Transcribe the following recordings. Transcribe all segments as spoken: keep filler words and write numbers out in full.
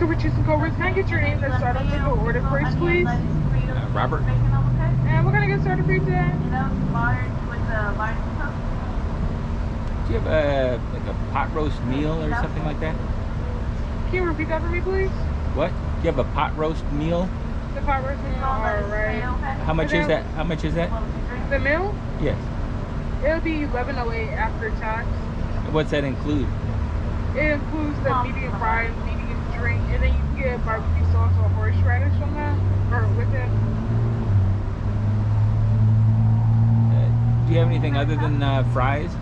could we choose some cold-words? Can I get your name and start on the order first, please? Uh, Robert. And we're going to get started for you today. You know, modern with the modern cook. Do you have a, like a pot roast meal or something like that? Can you repeat that for me, please? What? Do you have a pot roast meal? The pot roast meal, all right. How much is that? How much is that? The meal? Yes. It'll be eleven oh eight after tax. What's that include? It includes the medium fries, medium drink, and then you can get barbecue sauce or horseradish on that, or with it. Uh, do you have anything other than uh, fries?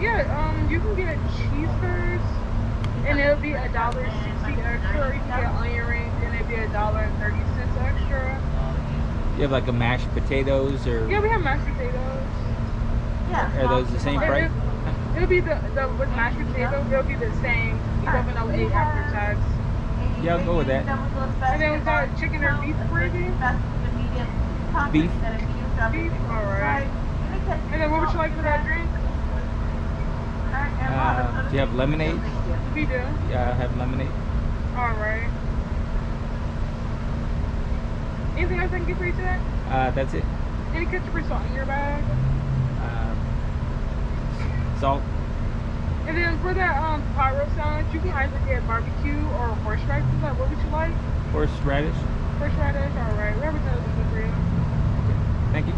Yeah, um, you can get cheeseburgers, and it'll be a dollar sixty extra. Or you can get onion rings, and it'll be a dollar and thirty cents extra. You have like a mashed potatoes, or yeah, we have mashed potatoes. Yeah. Are those the same price? It'll be the, the with mashed potatoes, it'll be the same eleven oh eight after tax. Yeah, I'll go with that. And then we got chicken or beef gravy. Beef. Beef, alright. And then what would you like for that drink? Uh, do you have lemonade? We do. Yeah, I have lemonade. Alright. Anything else I can get for you today? Uh, that's it. Any ketchup or salt in your bag? Salt. And then for that um, pot roast salad, you can either get barbecue or horseradish. Is that what would you like? Horseradish. Horseradish, all right. We have a good for you. Thank you.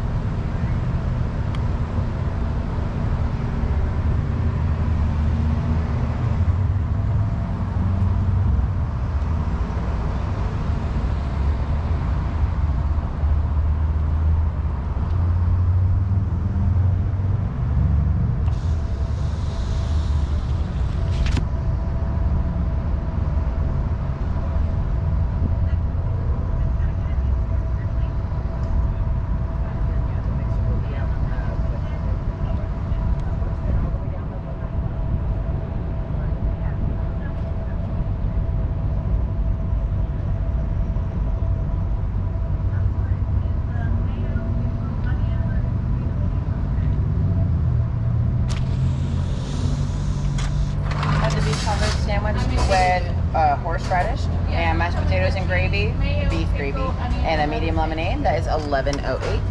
Horseradish and mashed potatoes and gravy, beef gravy, and a medium lemonade. That is eleven oh eight.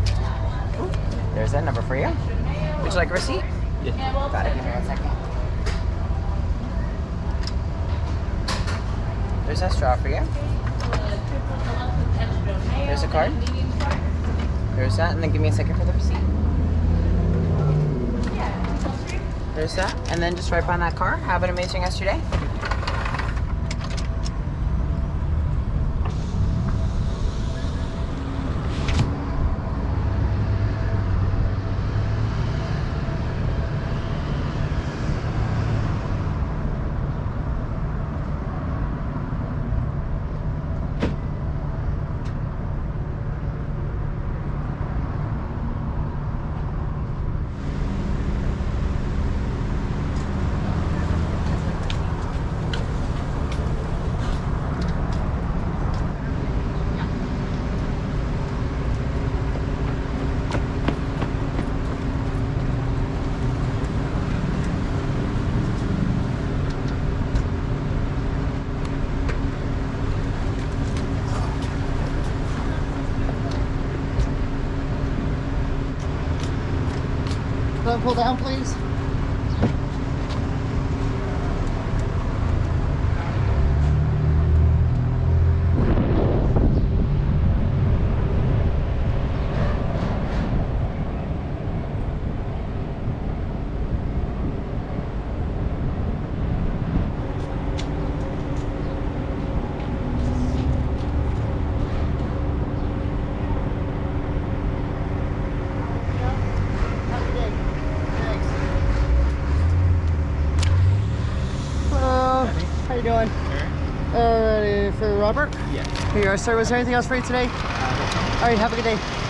Ooh, there's that number for you. Would you like a receipt? Yeah. Got it. Give me one second. There's that straw for you. There's a card. There's that, and then give me a second for the receipt. There's that, and then just right behind that car. Have an amazing rest of your day. Pull down, please. Doing? Sure. All right, for Robert? Yeah. Here you are, sir. Was there anything else for you today? Uh, All right, have a good day.